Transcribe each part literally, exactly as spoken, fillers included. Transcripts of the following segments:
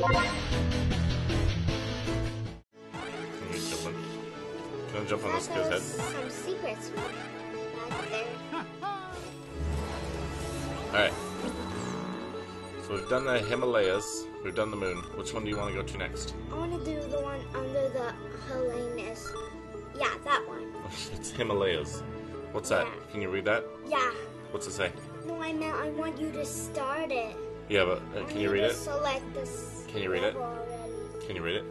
Don't jump on this kid's head. Some secrets. Alright. So we've done the Himalayas. We've done the moon. Which one do you want to go to next? I want to do the one under the Helenas. Yeah, that one. It's Himalayas. What's that? Yeah. Can you read that? Yeah. What's it say? No, I meant I want you to start it. Yeah, but uh, can, you you it? Select this can you read it? Already. Can you read it?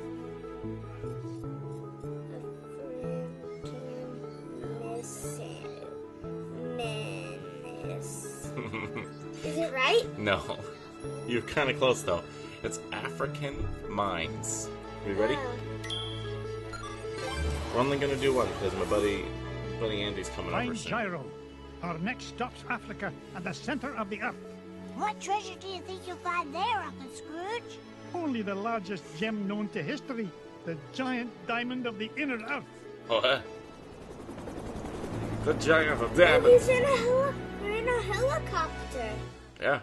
Is it right? No. You're kind of close, though. It's African Mines. Are you ready? Oh. We're only going to do one because my buddy, buddy Andy's coming Find over soon. Gyro. Our next stop's Africa at the center of the earth. What treasure do you think you'll find there, Uncle Scrooge? Only the largest gem known to history. The giant diamond of the inner earth. Oh, huh? The giant of diamonds. In a helicopter. Yeah,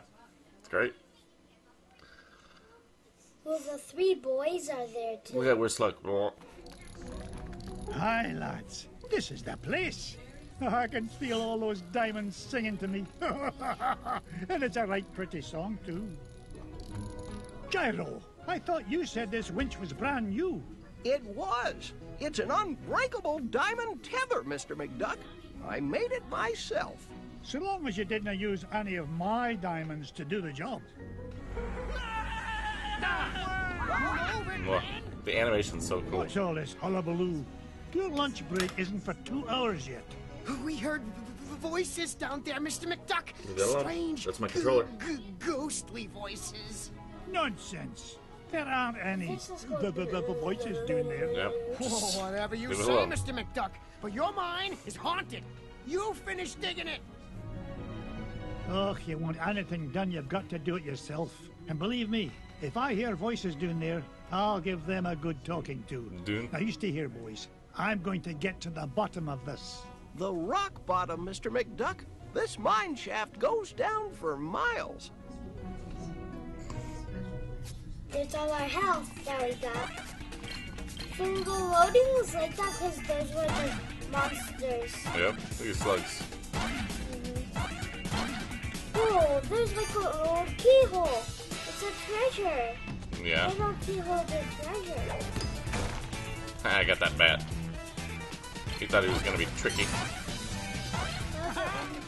it's great. Well, the three boys are there too. Look at we're slug. Hi, lads. This is the place. Oh, I can feel all those diamonds singing to me, and it's a right pretty song too. Gyro, I thought you said this winch was brand new. It was. It's an unbreakable diamond tether, Mister McDuck. I made it myself. So long as you didn't use any of my diamonds to do the job. Well, the animation's so cool. What's all this hullabaloo? Your lunch break isn't for two hours yet. We heard voices down there, Mister McDuck. Strange. That's my controller. Ghostly voices. Nonsense. There aren't any voices doing there. Yep. Oh, whatever you say, Mister McDuck. But your mine is haunted. You finish digging it. Ugh, you want anything done, you've got to do it yourself. And believe me, if I hear voices down there, I'll give them a good talking to. Dune. Now you stay here, boys. I'm going to get to the bottom of this. The rock bottom, Mister McDuck? This mine shaft goes down for miles. There's all our health that we got. Single loading was like that because those were the monsters. Yep, look at slugs. Oh, there's like an old keyhole. It's a treasure. Yeah. There's no keyhole, there's treasure. I got that bat. He thought he was gonna be tricky. Those are only...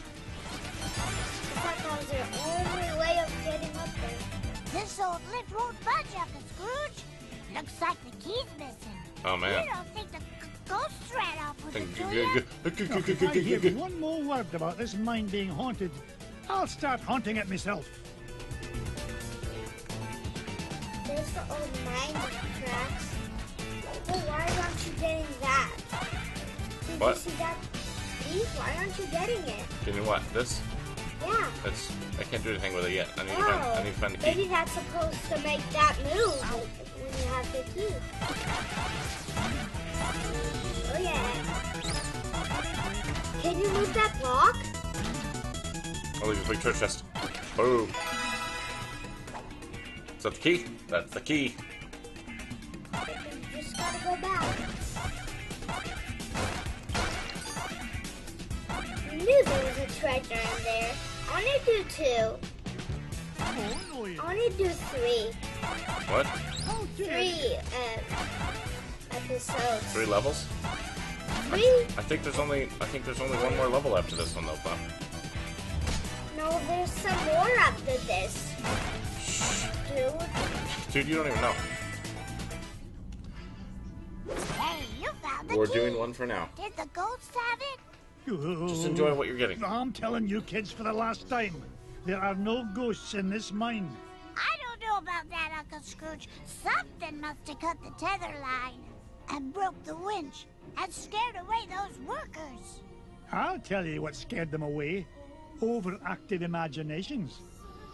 I thought that was their only way of getting up there. This old lip won't budge after Scrooge. Looks like the key's missing. Oh man. You don't think the ghosts ran off with it? I hear one more word about this mine being haunted. I'll start haunting it myself. There's the old mine tracks. Well, why aren't you getting that? Did what? You see that? See? Why aren't you getting it? Getting what? This? Yeah. That's, I can't do anything with it yet. I need, oh, to, find, I need to find the key. Maybe that's supposed to make that move when you have the key. Oh, yeah. Can you move that block? Oh, there's a big treasure chest. Boom. Is that the key? That's the key. You just gotta go back. I knew there was a treasure in there. I wanna do two. I wanna do three. What? Three uh, episodes. Three levels? Three? I, I think there's only I think there's only one more level after this one though, Pop. No, there's some more after this. Dude. Dude, you don't even know. Hey, you found the We're key. doing one for now. Did the ghosts have it? Oh, just enjoy what you're getting. I'm telling you kids for the last time, there are no ghosts in this mine. I don't know about that, Uncle Scrooge. Something must have cut the tether line and broke the winch and scared away those workers. I'll tell you what scared them away. Overactive imaginations.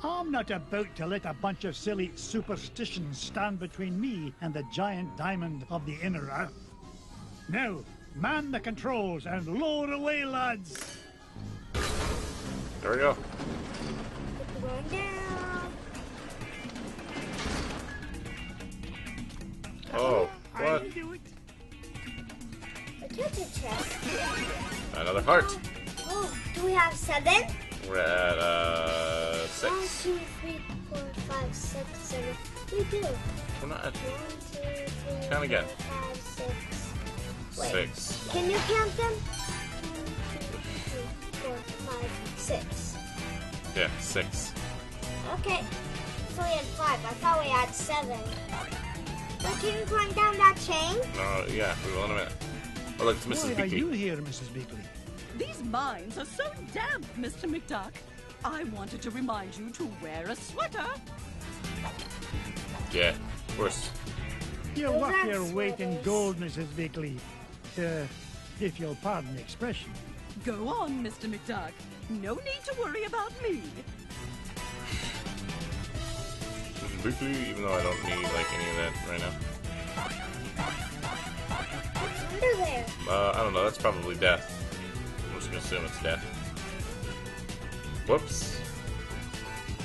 I'm not about to let a bunch of silly superstitions stand between me and the giant diamond of the inner earth. Now, man the controls and load away, lads. There we go. Put the one down. Oh, what? I can do it. Another heart. Oh, do we have seven? We're at uh, six. One, two, three, four, five, six, seven. We do. We're not at. One, two, three, count again. Five, six. Wait. Six. Can you count them? one, two, three, four, five, six. Yeah, six. Okay. So we had five. I thought we had seven. But can you climb down that chain? No, yeah, we will in a minute. Oh, look, it's Missus Beakley. Why are you here, Missus Beakley? These mines are so damp, Mister McDuck. I wanted to remind you to wear a sweater. Yeah, of course. You oh, walk your weight in gold, Missus Beakley. Uh, if you'll pardon the expression. Go on, Mister McDuck. No need to worry about me. Missus Beakley, even though I don't need like any of that right now. There. Uh, I don't know, that's probably death. I'm just gonna assume it's death. Whoops.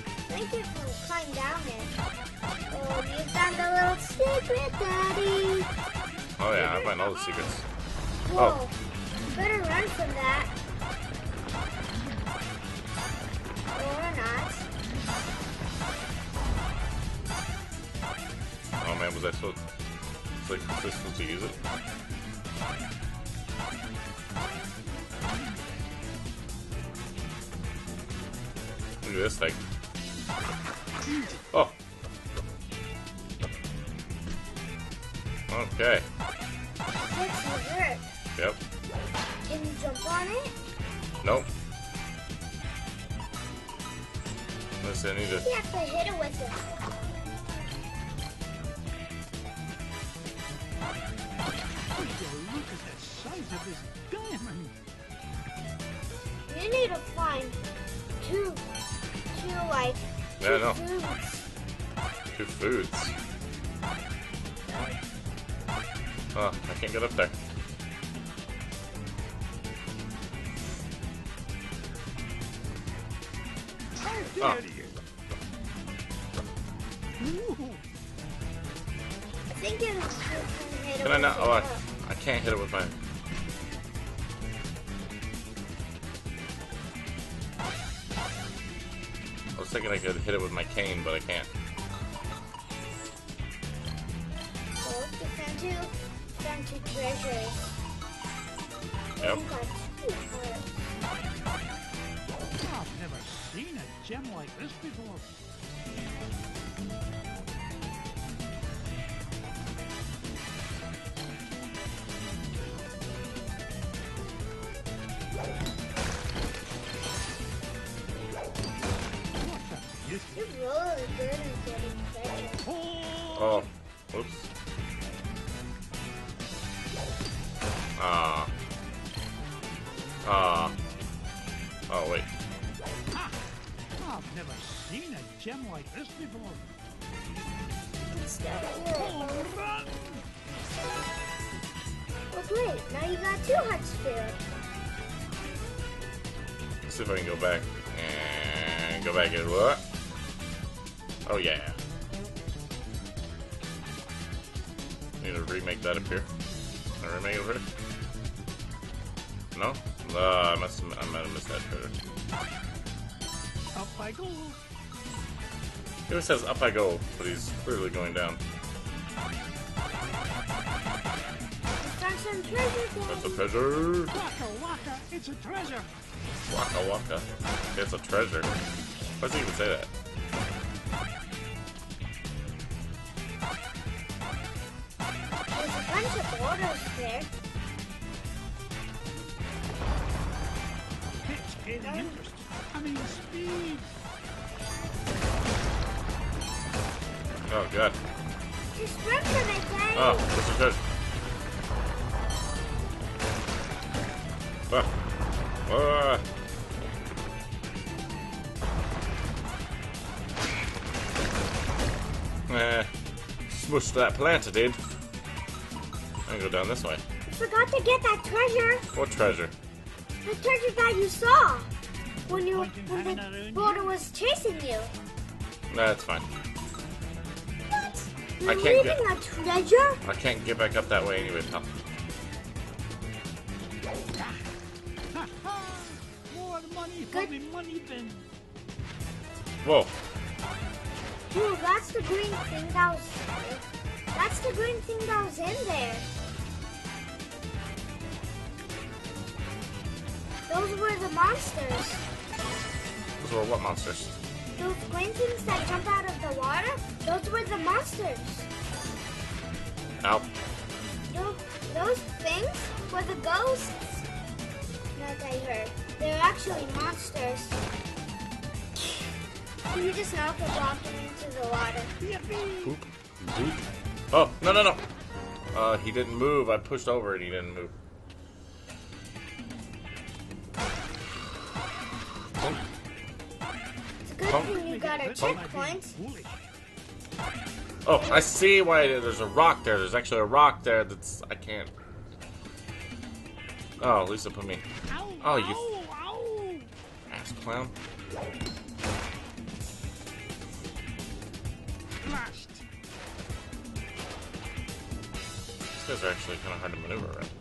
I think you can climb down it. Oh, you found a little secret, Daddy! Oh yeah, I find all the secrets. Whoa, oh. You better run from that. Or not. Oh man, was I so like resistant to use it? Look at this thing. Oh. Okay. Yep. Can you jump on it? Nope. Listen, I need to. You have to hit it with it. Of this diamond. You need to find two, two like two yeah, no. foods. Two foods. Huh, I can't get up there. How dare oh. you? Ooh. I think it was hit Can it I not? Oh, I, I can't hit it with my. I was thinking I could hit it with my cane, but I can't. Oh, you found two, found two treasures. Yep. I've never seen a gem like this before. Oh, whoops. Ah. Ah. Oh, wait. Ah, I've never seen a gem like this before. Oh, run! Oh, great. Now you got two hearts filled. Let's see if I can go back. And go back and what? Oh, yeah. Need to remake that up here. Can I remake it over here? No? Uh, I, must, I might have missed that trailer. Up I go. It always says up I go, but he's clearly going down. That's some treasure, That's a treasure. Waka waka, it's a treasure. Waka waka, it's a treasure. Why does he even say that? There's a bunch of orders there. It's getting interesting. I mean, speed. Oh, God. Just run for the thing. Oh, this is good. Whoa. Whoa. Eh, smushed that plant, I did. I can go down this way. I forgot to get that treasure. What treasure? The treasure that you saw when you when the boulder was chasing you. Nah, it's fine. What? I can't get a treasure? I can't get back up that way anyway, Tom. More money for the money bin. Whoa. Dude, that's the green thing that was That's the green thing that was in there. Those were the monsters. Those were what monsters? Those green things that jump out of the water, those were the monsters. Ow. Those, those things were the ghosts that I heard. They're actually monsters. Can you just knock the block into the water? Boop. Boop. Oh, no, no, no. Uh, he didn't move. I pushed over and he didn't move. It's good thing you got a checkpoint. Oh, I see why there's a rock there. There's actually a rock there that's... I can't... Oh, Lisa put me... Oh, you... Ass clown. These guys are actually kind of hard to maneuver, right?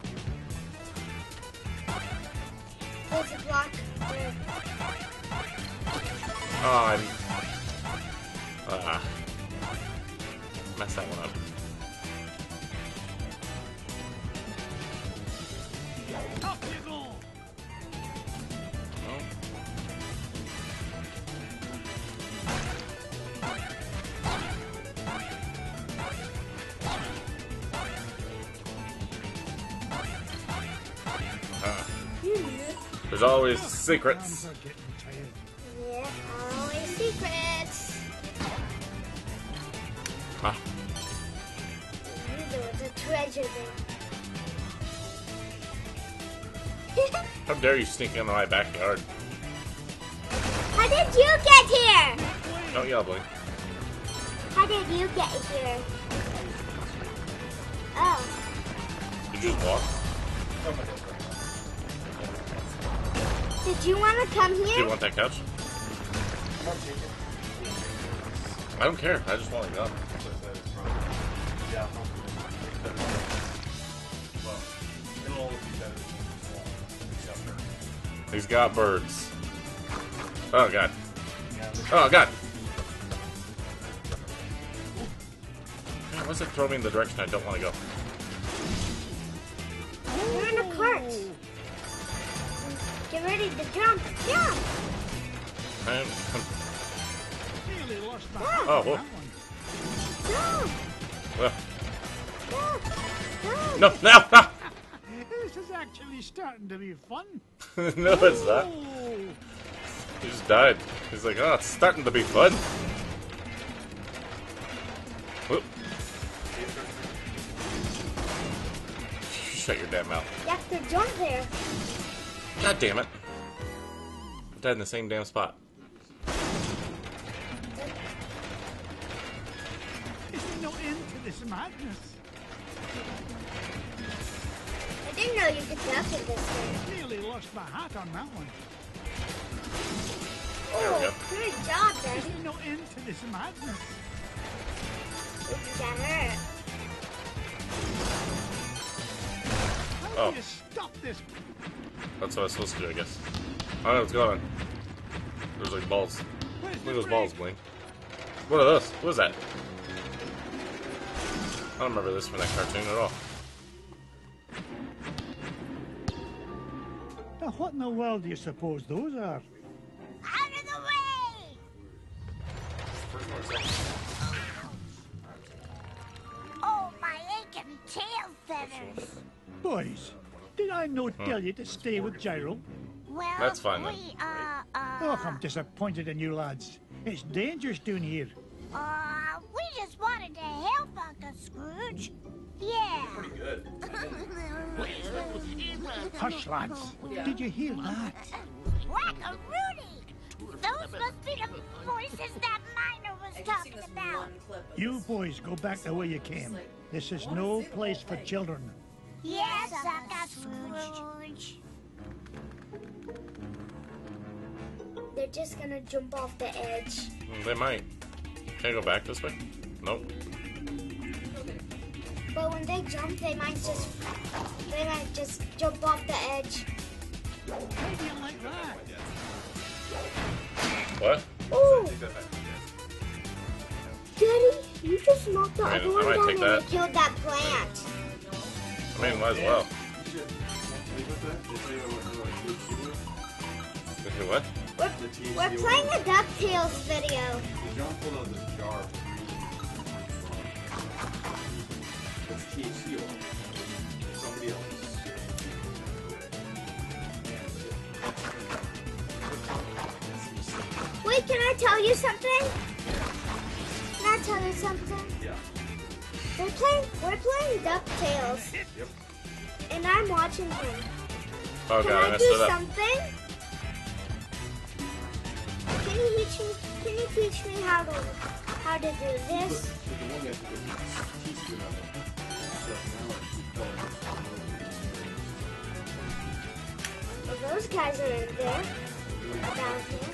There's a block. There. Oh, I'm... Uh, messed that one up. Up you go! There's always secrets. Yeah, always secrets. Huh. There was a treasure there. How dare you sneak into my backyard? How did you get here? Don't yell, boy. How did you get here? Oh. Did you just walk? Oh my God. Did you want to come here? Do you want that couch? I don't care. I just want to go. Yeah. Well, it'll always be better. He's got birds. Oh God. Oh God. Why does it throw me in the direction I don't want to go? You're in a cart. Get ready to jump! Jump! I am... Really lost my oh, whoa. Jump! Well. Jump! Jump! No, no, no! This is actually starting to be fun. No, it's not. He just died. He's like, oh, it's starting to be fun. Whoop. Shut your damn mouth. You have to jump there. God damn it. I died in the same damn spot. There's no end to this madness. I didn't know you could jump in this thing. Nearly lost my hat on that one. There we go. Good job, Daddy. There's no end to this madness. It's got hurt. How oh. do you stop this? That's what I was supposed to do, I guess. I don't know what's going on. There's like balls. Look at those balls, Blink. What are those? What is that? I don't remember this from that cartoon at all. Now what in the world do you suppose those are? Out of the way! Oh, my aching tail feathers! Boys! Did I not hmm. tell you to stay with Gyro? Well, that's fine then. We, uh, uh, oh, I'm disappointed in you lads. It's dangerous down here. Uh, we just wanted to help Uncle Scrooge. Yeah. Pretty good. Hush, lads. Yeah. Did you hear that? Whack-a-Rudy! Those must be the voices that Miner was talking about. You boys go back the way you came. This is no place for children. Yes, Uncle Scrooge. They're just gonna jump off the edge. They might. Can I go back this way? Nope. but when they jump, they might just they might just jump off the edge. Maybe I like that. What? Oh! Daddy, you just knocked the I mean, other one down and you killed that plant. I mean, might as well. What? We're, we're playing a DuckTales video. John pulled out this jar. It's T H C oil. Somebody else. Wait, can I tell you something? Can I tell you something? Yeah. We're playing. We're playing DuckTales. Yep. And I'm watching him. Oh, can God, I do something? Can you teach me? Can you teach me how to how to do this? Well, those guys are in there. Down here.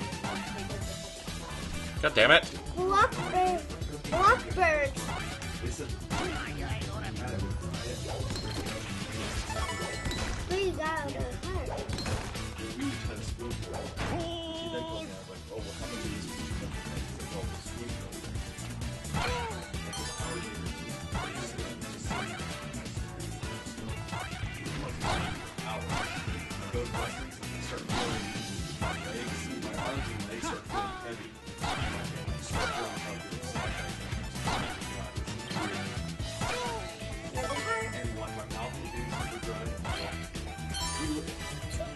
God damn it! Blockbird. Blockbird. We got a heart.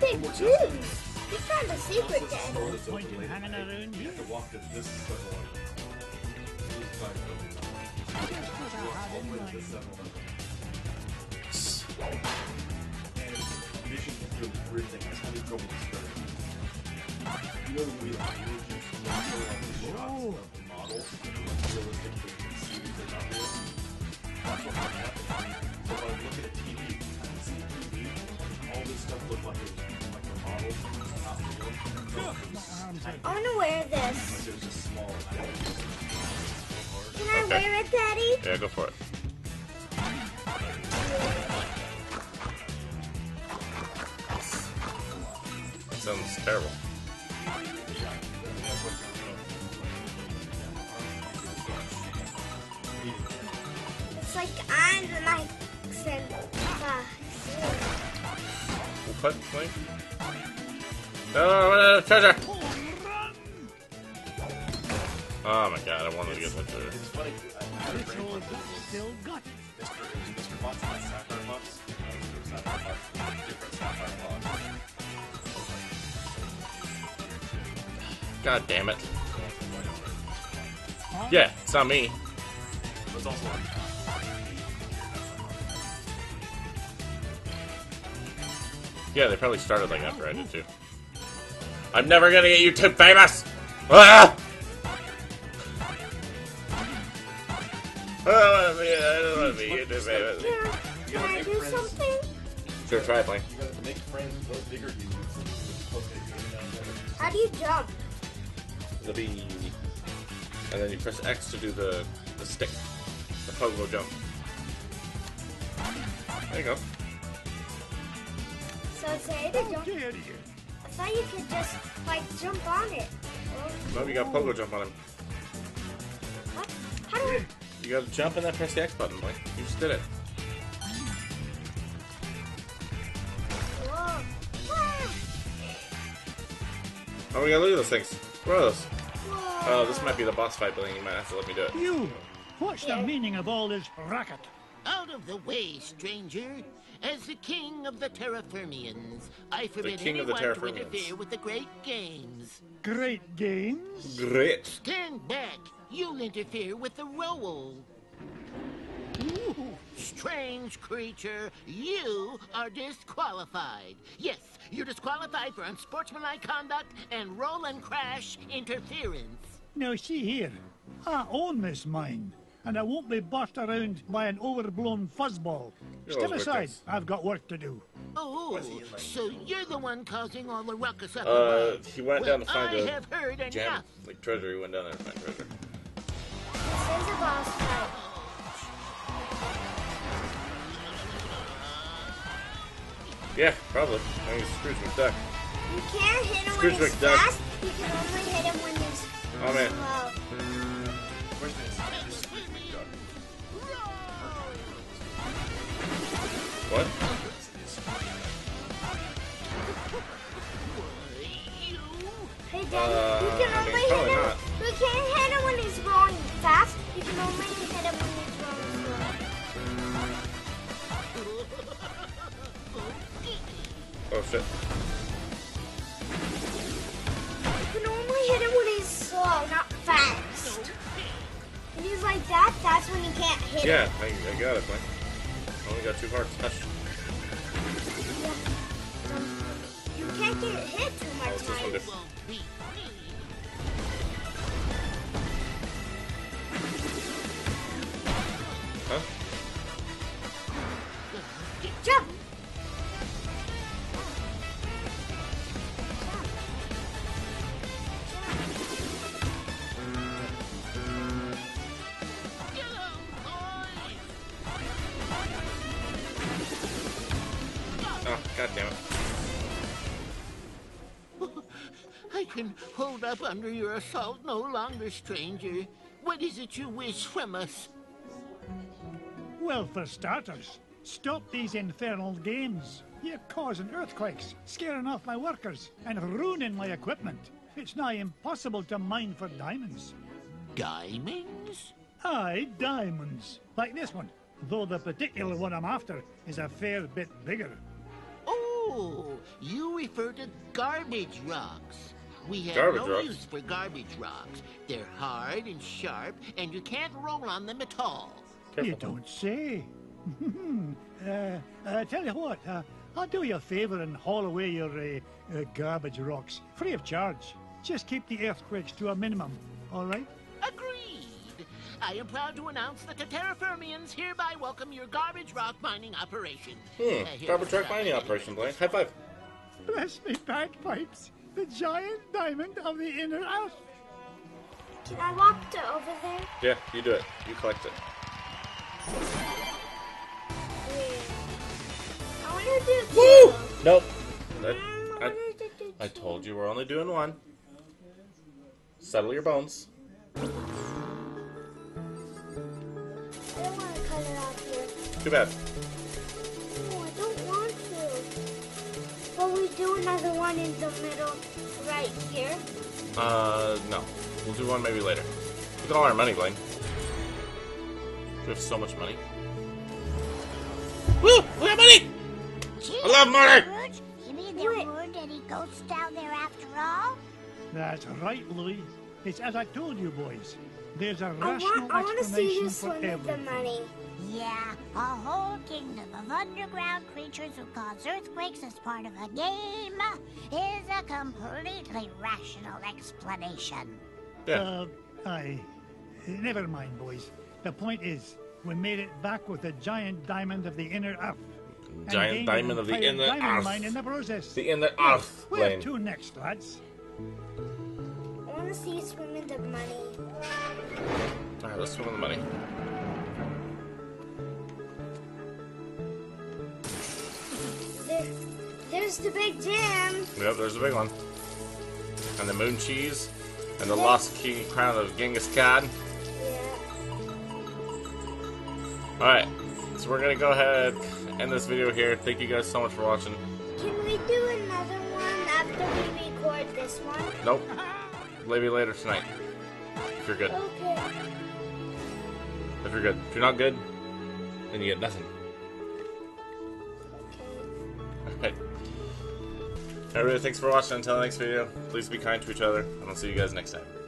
Big juice! We found a secret then. You have to walk to this circle. And mission to do weird things. How do you go with this? You know the way that you use models of realistic things they're not real. That's what happened. So if I look at a T V and see T V, all this stuff looks like it. I want to wear this. Can I okay. wear it, Daddy? Yeah, go for it. That sounds terrible. It's like I'm the Mike's and oh, treasure! Oh my god, I wanted to get that treasure. It's funny, I had a brain one that was still got it. It was Mister Fox and Sapphire Fox. It was Sapphire Fox, different Sapphire Fox. God damn it. Yeah, it's not me. It was also like that. Yeah, they probably started like after I did too. I'm never gonna get you too famous! Ah! I don't wanna be, I don't wanna be YouTube famous. Can I do something? Sure, try it, Blaine. How do you jump? The B. And then you press X to do the, the stick. The pogo jump. There you go. So say the jump. I thought you could just, like, jump on it. No, you got pogo jump on him. What? How do I... You gotta jump and then press the X button, like, you just did it. Whoa. Ah. Oh, we gotta look at those things. Where are those? Whoa. Oh, this might be the boss fight, but you might have to let me do it. You! What's yeah. the meaning of all this racket? Out of the way, stranger. As the king of the Terrafermians, I forbid anyone to interfere with the great games. Great games? Great. Stand back. You'll interfere with the roll. Ooh. Strange creature, you are disqualified. Yes, you're disqualified for unsportsmanlike conduct and roll and crash interference. Now, see here. I own this mine. And I won't be bossed around by an overblown fuzzball. Step aside, I've got work to do. Oh, so you're the one causing all the ruckus up Uh, the he went well, down to find I have heard enough. Jam. Like, treasure, he went down there to find treasure. This is a boss fight. Yeah, probably. I mean, Scrooge McDuck. You can't hit him Scrooge when he's McDuck. fast. You can only hit him when he's oh, man. slow. Where's this? Scrooge McDuck. What? Hey, Daddy, uh, you can only I mean, hit him. Not. You can't hit him when he's going fast. You can only hit him when he's going slow. Oh shit. You can only hit him when he's slow, not fast. When he's like that, that's when you can't hit yeah, him. Yeah, I, I got it, man. I only got two hearts. Yeah. Um, you can't get hit too much times. Oh, huh? Jump! Oh, God damn it. Oh, I can hold up under your assault no longer, stranger. What is it you wish from us? Well, for starters, stop these infernal games. You're causing earthquakes, scaring off my workers, and ruining my equipment. It's nigh impossible to mine for diamonds. Diamonds? Aye, diamonds. Like this one, though the particular one I'm after is a fair bit bigger. Oh, you refer to garbage rocks. We have garbage no rocks. use for garbage rocks. They're hard and sharp, and you can't roll on them at all. You don't say. uh, uh, tell you what, uh, I'll do you a favor and haul away your uh, uh, garbage rocks, free of charge. Just keep the earthquakes to a minimum, all right? Agreed. I am proud to announce that the Terrafermians hereby welcome your garbage rock mining operation. Hmm, uh, garbage rock mining operation, Blaine. High five. Bless me, bagpipes. The giant diamond of the inner earth. Can I walk to over there? Yeah, you do it. You collect it. I want to do two. Woo! Nope. I, I, I told you we're only doing one. Settle your bones. I don't want to cut it off here. Too bad. No, I don't want to. But we do another one in the middle right here. Uh, no. We'll do one maybe later. Look at all our money, Blaine. We have so much money. Woo! We have money! Gee, I love money! George, you mean there weren't any ghosts down there after all? That's right, Louis. It's as I told you, boys. There's a rational explanation for everything. I want to see you swim with the money. Yeah, a whole kingdom of underground creatures who cause earthquakes as part of a game is a completely rational explanation. Yeah. Uh, I... Never mind, boys. The point is, we made it back with the giant diamond of the inner earth. Giant diamond of the inner earth. Mine in the process. The inner earth. Where to next, lads? I want to see you swim in the money. All right, let's swim in the money. There, there's the big gem. Yep, there's the big one. And the moon cheese, and the yeah. lost king crown of Genghis Khan. Alright, so we're gonna go ahead and end this video here. Thank you guys so much for watching. Can we do another one after we record this one? Nope. Maybe later tonight. If you're good. Okay. If you're good. If you're not good, then you get nothing. Okay. Alright. Everybody, thanks for watching. Until the next video, please be kind to each other, and I'll see you guys next time.